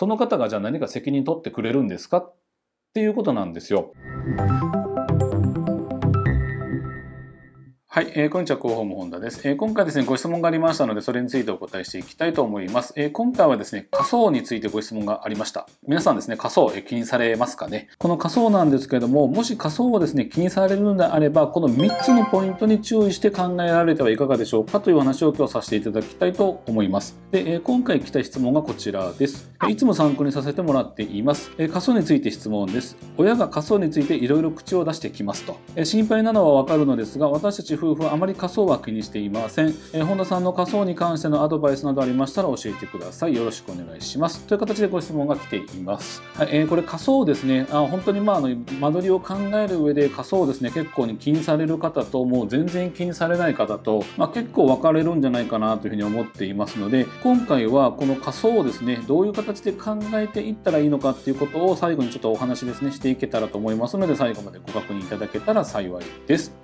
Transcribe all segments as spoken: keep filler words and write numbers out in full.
その方がじゃあ何か責任取ってくれるんですかっていうことなんですよ。はい、えー、こんにちは、広報部本田です、えー。今回ですね、ご質問がありましたので、それについてお答えしていきたいと思います。えー、今回はですね、仮想についてご質問がありました。皆さんですね、仮想、えー、気にされますかね。この仮想なんですけれども、もし仮想をですね、気にされるのであれば、このみっつのポイントに注意して考えられてはいかがでしょうかというお話を今日させていただきたいと思います。で、えー、今回来た質問がこちらです。いつも参考にさせてもらっています。えー、仮想について質問です。親が仮想についていろいろ口を出してきますと。えー、心配なのはわかるのですが、私たち夫婦はあまり仮想は気にしていません。えー、本田さんの仮想に関してのアドバイスなどありましたら教えてください。よろしくお願いします。という形でご質問が来ています。はい、えー、これ仮想ですね。あ、本当にまああの間取りを考える上で仮想ですね、結構に気にされる方ともう全然気にされない方と、まあ、結構分かれるんじゃないかなというふうに思っていますので、今回はこの仮想をですね、どういう形で考えていったらいいのかっていうことを最後にちょっとお話ですね、していけたらと思いますので、最後までご確認いただけたら幸いです。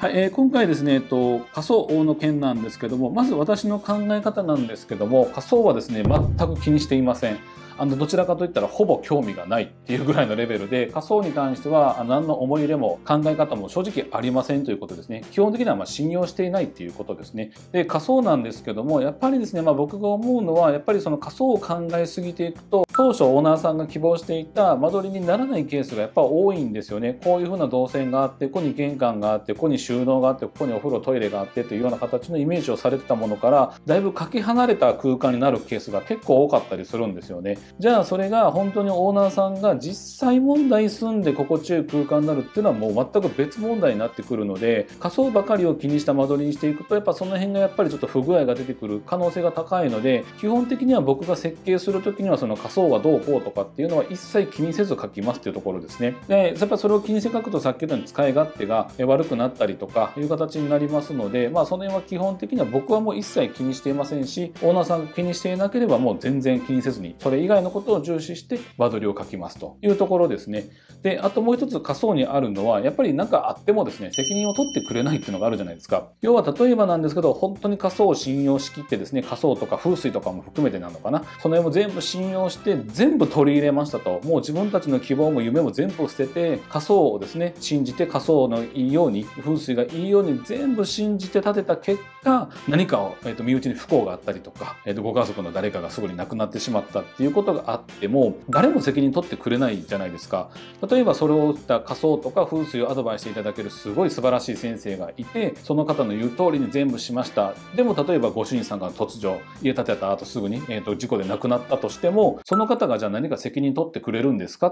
はい、えー、今回ですね、えっと、仮想の件なんですけども、まず私の考え方なんですけども、仮想はですね、全く気にしていません。あの、どちらかといったらほぼ興味がないっていうぐらいのレベルで、仮想に関しては何の思い入れも考え方も正直ありませんということですね。基本的にはまあ信用していないっていうことですね。で、仮想なんですけども、やっぱりですね、まあ僕が思うのは、やっぱりその仮想を考えすぎていくと、当初オーナーさんが希望していた間取りにならないケースがやっぱ多いんですよね。こういうふうな動線があって、ここに玄関があって、ここに収納があって、ここにお風呂、トイレがあってというような形のイメージをされてたものから、だいぶかけ離れた空間になるケースが結構多かったりするんですよね。じゃあそれが本当にオーナーさんが実際問題住んで心地よい空間になるっていうのはもう全く別問題になってくるので、仮想ばかりを気にした間取りにしていくと、やっぱその辺がやっぱりちょっと不具合が出てくる可能性が高いので、基本的には僕が設計する時にはその仮想がどうこうとかっていうのは一切気にせず書きますっていうところですね。で、やっぱりそれを気にして書くとさっき言ったように使い勝手が悪くなったりとかいう形になりますので、まあその辺は基本的には僕はもう一切気にしていませんし、オーナーさんが気にしていなければもう全然気にせずに、それ以外以外のことを重視して間取りを書きますというところですね。で、あともう一つ仮想にあるのは、やっぱり何かあってもですね、責任を取ってくれないっていうのがあるじゃないですか。要は例えばなんですけど、本当に仮想を信用しきってですね、仮想とか風水とかも含めてなのかな、その辺も全部信用して全部取り入れましたと、もう自分たちの希望も夢も全部捨てて、仮想をですね信じて、仮想のいいように風水がいいように全部信じて建てた結果、何かを、えー、と身内に不幸があったりとか、えー、とご家族の誰かがすぐに亡くなってしまったっていうことことがあっても、誰も責任取ってくれないじゃないですか。例えばそれを打った仮想とか風水をアドバイスしていただけるすごい素晴らしい先生がいて、その方の言う通りに全部しました。でも例えばご主人さんが突如家建てた後すぐに、えーと事故で亡くなったとしても、その方がじゃあ何か責任取ってくれるんですか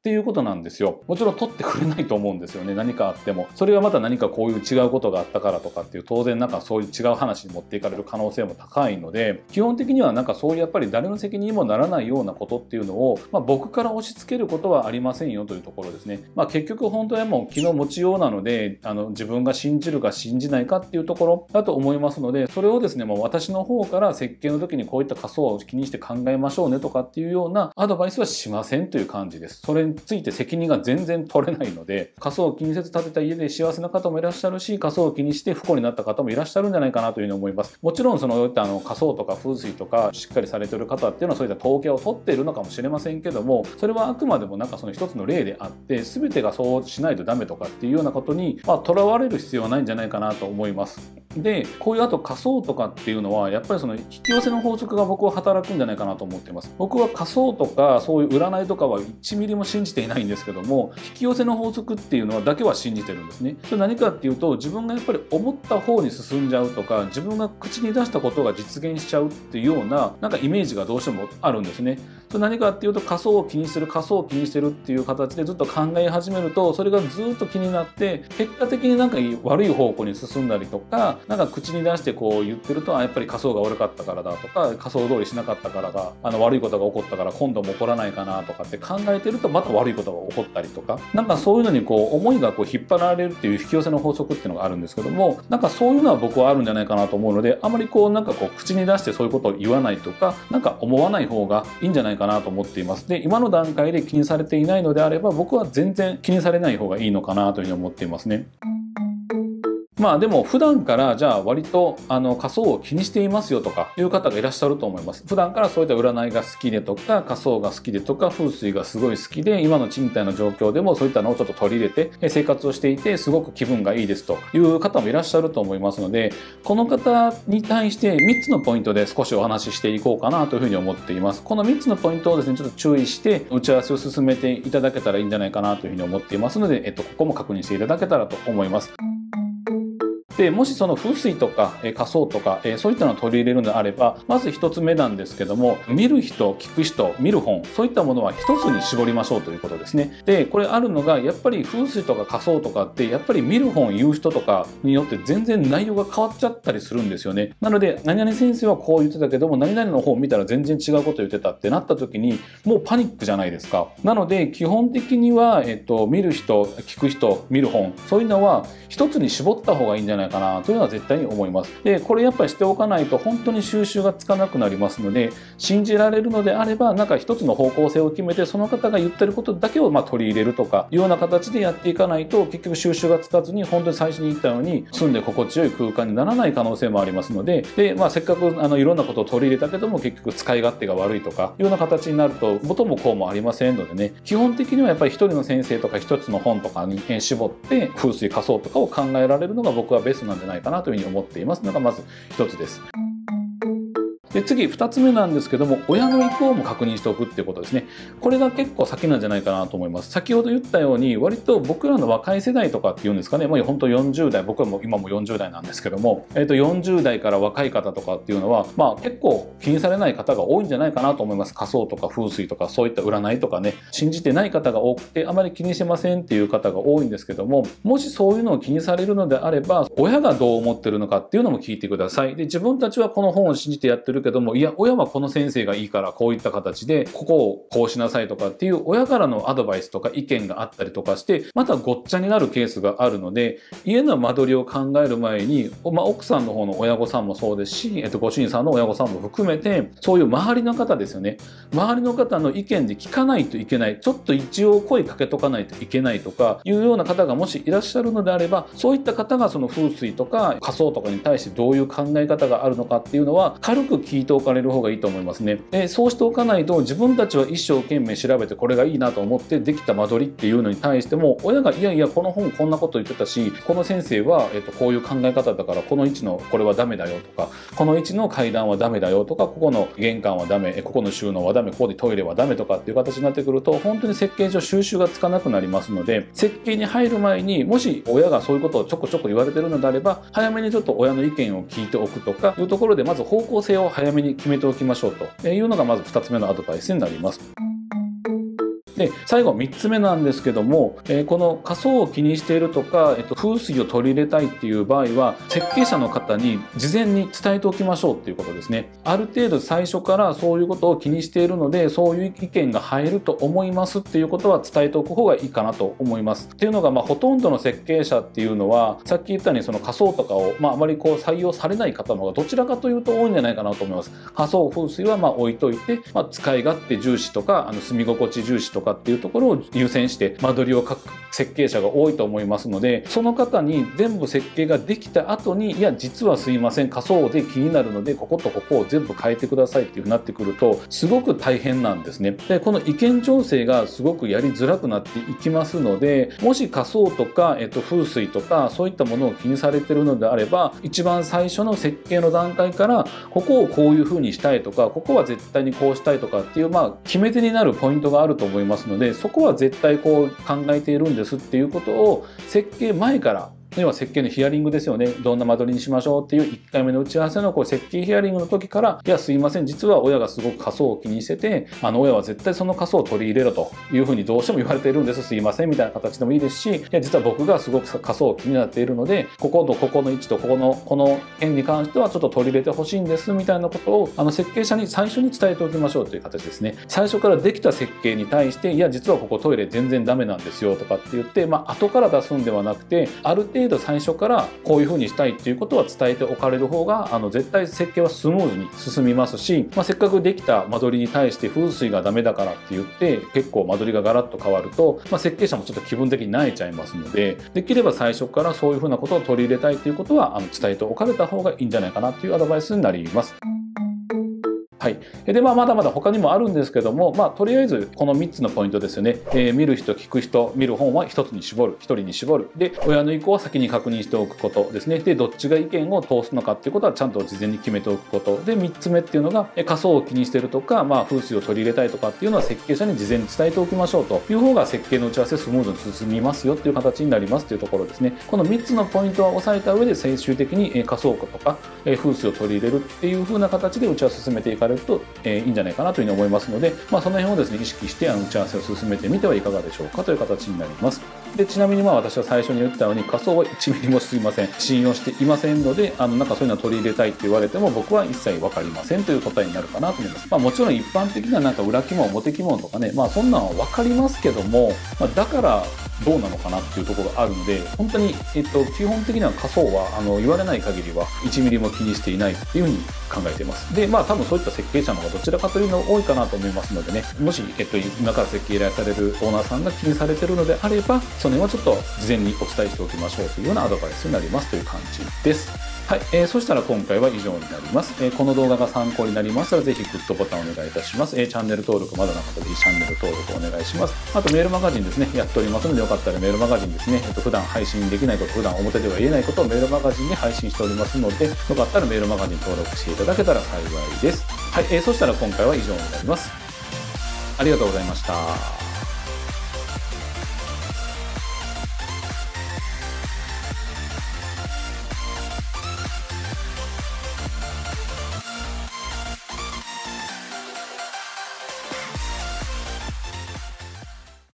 っていうことなんですよ。もちろん取ってくれないと思うんですよね。何かあっても。それはまた何かこういう違うことがあったからとかっていう、当然なんかそういう違う話に持っていかれる可能性も高いので、基本的にはなんかそういうやっぱり誰の責任にもならないようなことっていうのを、まあ、僕から押し付けることはありませんよというところですね。まあ、結局本当はもう気の持ちようなので、あの自分が信じるか信じないかっていうところだと思いますので、それをですね、もう私の方から設計の時にこういった仮想を気にして考えましょうねとかっていうようなアドバイスはしませんという感じです。それについて責任が全然取れないので、仮想を気にせず建てた家で幸せな方もいらっしゃるし、仮想を気にして不幸になった方もいらっしゃるんじゃないかなというふうに思います。もちろんそのあの仮想とか風水とかしっかりされてる方っていうのはそういった統計を取っているのかもしれませんけども、それはあくまでもなんかその一つの例であって、全てがそうしないとダメとかっていうようなことにとらわれる必要はないんじゃないかなと思います。で、こういうあと仮想とかっていうのはやっぱりその引き寄せの法則が僕は働くんじゃないかなと思っています。僕は仮想とかそういう占いとかはいちミリも信じていないんですけども、引き寄せの法則っていうのはだけは信じてるんですね。それ何かっていうと、自分がやっぱり思った方に進んじゃうとか、自分が口に出したことが実現しちゃうっていうようななんかイメージがどうしてもあるんですね。それ何かっていうと、仮想を気にしてる仮想を気にしてるっていう形でずっと考え始めると、それがずっと気になって結果的になんか悪い方向に進んだりとか、なんか口に出してこう言ってると、あ、やっぱり仮想が悪かったからだとか、仮想通りしなかったからだ、あの悪いことが起こったから今度も起こらないかなとかって考えてると、また悪いことが起こったりとか、なんかそういうのにこう思いがこう引っ張られるっていう引き寄せの法則っていうのがあるんですけども、なんかそういうのは僕はあるんじゃないかなと思うので、あまりこうなんかこう口に出してそういうことを言わないとか、なんか思わない方がいいんじゃないかなかなと思っています。で、今の段階で気にされていないのであれば、僕は全然気にされない方がいいのかなというふうに思っていますね。まあでも普段からじゃあ割とあの仮想を気にしていますよとかいう方がいらっしゃると思います。普段からそういった占いが好きでとか仮想が好きでとか風水がすごい好きで今の賃貸の状況でもそういったのをちょっと取り入れて生活をしていてすごく気分がいいですという方もいらっしゃると思いますので、この方に対してみっつのポイントで少しお話ししていこうかなというふうに思っています。このみっつのポイントをですねちょっと注意して打ち合わせを進めていただけたらいいんじゃないかなというふうに思っていますので、えっと、ここも確認していただけたらと思います。でもしその風水とか、えー、仮想とか、えー、そういったのを取り入れるのであれば、まずひとつめなんですけども、見る人、聞く人、見る本、そういったものはひとつに絞りましょうということですね。でこれあるのがやっぱり風水とか仮想とかってやっぱり見る本、言う人とかによって全然内容が変わっちゃったりするんですよね。なので何々先生はこう言ってたけども何々の本見たら全然違うこと言ってたってなった時にもうパニックじゃないですか。なので基本的には、えーと、見る人、聞く人、見る本、そういうのはひとつに絞った方がいいんじゃないかなかなというのは絶対に思います。でこれやっぱりしておかないと本当に収集がつかなくなりますので、信じられるのであればなんか一つの方向性を決めてその方が言ってることだけをまあ取り入れるとかいうような形でやっていかないと結局収集がつかずに本当に最初に言ったように住んで心地よい空間にならない可能性もありますので、で、まあ、せっかくあのいろんなことを取り入れたけども結局使い勝手が悪いとかいうような形になると元も子もありませんのでね、基本的にはやっぱり一人の先生とか一つの本とかに絞って風水仮想とかを考えられるのが僕はベストなんじゃないかなというふうに思っていますのがまずひとつです。で次ふたつめなんですけども、親の意向も確認しておくっていうことですね。これが結構先なんじゃないかなと思います。先ほど言ったように割と僕らの若い世代とかっていうんですかね、もう本当よんじゅうだい、僕はもう今もよんじゅうだいなんですけども、えー、とよんじゅうだいから若い方とかっていうのは、まあ、結構気にされない方が多いんじゃないかなと思います。仮想とか風水とかそういった占いとかね、信じてない方が多くてあまり気にしませんっていう方が多いんですけども、もしそういうのを気にされるのであれば親がどう思ってるのかっていうのも聞いてください。で自分たちはこの本を信じてやってるけども、いや親はこの先生がいいからこういった形でここをこうしなさいとかっていう親からのアドバイスとか意見があったりとかしてまたごっちゃになるケースがあるので、家の間取りを考える前に、まあ、奥さんの方の親御さんもそうですし、えっと、ご主人さんの親御さんも含めてそういう周りの方ですよね、周りの方の意見で聞かないといけない、ちょっと一応声かけとかないといけないとかいうような方がもしいらっしゃるのであれば、そういった方がその風水とか仮想とかに対してどういう考え方があるのかっていうのは軽く聞いておかれる方がいいと思いますね。でそうしておかないと自分たちは一生懸命調べてこれがいいなと思ってできた間取りっていうのに対しても親がいやいやこの本こんなこと言ってたし、この先生は、えっと、こういう考え方だからこの位置のこれはダメだよとか、この位置の階段はダメだよとか、ここの玄関はダメ、ここの収納はダメ、ここでトイレはダメとかっていう形になってくると本当に設計上収集がつかなくなりますので、設計に入る前にもし親がそういうことをちょこちょこ言われてるのであれば早めにちょっと親の意見を聞いておくとかいうところでまず方向性を早めに決めておきましょうというのがまずふたつめのアドバイスになります。で最後みっつめなんですけども、えー、この仮想を気にしているとか、えっと、風水を取り入れたいっていう場合は設計者の方に事前に伝えておきましょうっていうことですね。ある程度最初からそういうことを気にしているのでそういう意見が入ると思いますっていうことは伝えておく方がいいかなと思います。っていうのが、まあ、ほとんどの設計者っていうのはさっき言ったようにその仮想とかを、まあ、あまりこう採用されない方の方がどちらかというと多いんじゃないかなと思います。仮想風水はまあ置いといて、まあ、使い勝手重視とかあの住み心地重視とかっていうところを優先して間取りを書く設計者が多いと思いますので、その方に全部設計ができた後にいや実はすいません仮想で気になるのでこことここを全部変えてくださいっていう風になってくるとすごく大変なんですね。でこの意見調整がすごくやりづらくなっていきますので、もし仮想とか、えっと、風水とかそういったものを気にされてるのであれば一番最初の設計の段階からここをこういう風にしたいとかここは絶対にこうしたいとかっていう、まあ、決め手になるポイントがあると思いますので、そこは絶対こう考えているんですっていうことを設計前から、要は設計のヒアリングですよね、どんな間取りにしましょうっていういっかいめの打ち合わせのこう設計ヒアリングの時からいやすいません実は親がすごく仮想を気にしててあの親は絶対その仮想を取り入れろというふうにどうしても言われているんです、すいませんみたいな形でもいいですし、いや実は僕がすごく仮想を気になっているのでこことここの位置とここのこの辺に関してはちょっと取り入れてほしいんですみたいなことをあの設計者に最初に伝えておきましょうという形ですね。最初からできた設計に対していや実はここトイレ全然ダメなんですよとかって言って、まあ後から出すんではなくてある程度程度最初からこういう風にしたいっていうことは伝えておかれる方があの絶対設計はスムーズに進みますし、まあ、せっかくできた間取りに対して風水がダメだからって言って結構間取りがガラッと変わると、まあ、設計者もちょっと気分的に萎えちゃいますので、できれば最初からそういう風なことを取り入れたいっていうことはあの伝えておかれた方がいいんじゃないかなっていうアドバイスになります。はい、でまあまだまだ他にもあるんですけども、まあ、とりあえずこのみっつのポイントですよね、えー、見る人聞く人見る本はひとつに絞るひとりに絞るで親の意向は先に確認しておくことですねでどっちが意見を通すのかっていうことはちゃんと事前に決めておくことでみっつめっていうのが、えー、仮想を気にしてるとか、まあ、風水を取り入れたいとかっていうのは設計者に事前に伝えておきましょうという方が設計の打ち合わせスムーズに進みますよっていう形になりますというところですね。このみっつのポイントは押さえた上で最終的に、えー、仮想化とか、えー、風水を取り入れるっていう風な形で打ち合わせ進めていかれると、えー、いいんじゃないかなというふうに思いますので、まあ、その辺をですね意識してあの打ち合わせを進めてみてはいかがでしょうかという形になります。でちなみにまあ私は最初に言ったように仮想はいちミリもしません信用していませんのであのなんかそういうのを取り入れたいって言われても僕は一切分かりませんという答えになるかなと思います。まあ、もちろん一般的ななんか裏起問表起問とかね、まあ、そんなんは分かりますけども、まあ、だからどうなのかなっていうところがあるので本当に、えっと、基本的には仮想はあの言われない限りはいちミリも気にしていないっていうふうに考えています。でまあ多分そういった設計者の方がどちらかというのが多いかなと思いますのでねもし、えっと、今から設計依頼されるオーナーさんが気にされてるのであればその辺はちょっと事前にお伝えしておきましょうというようなアドバイスになりますという感じです。はい、えー、そしたら今回は以上になります、えー。この動画が参考になりましたらぜひグッドボタンをお願いいたします。えー、チャンネル登録まだの方ぜひチャンネル登録お願いします。あとメールマガジンですね、やっておりますのでよかったらメールマガジンですね、えっと、普段配信できないこと、普段表では言えないことをメールマガジンに配信しておりますので、よかったらメールマガジン登録していただけたら幸いです。はい、えー、そしたら今回は以上になります。ありがとうございました。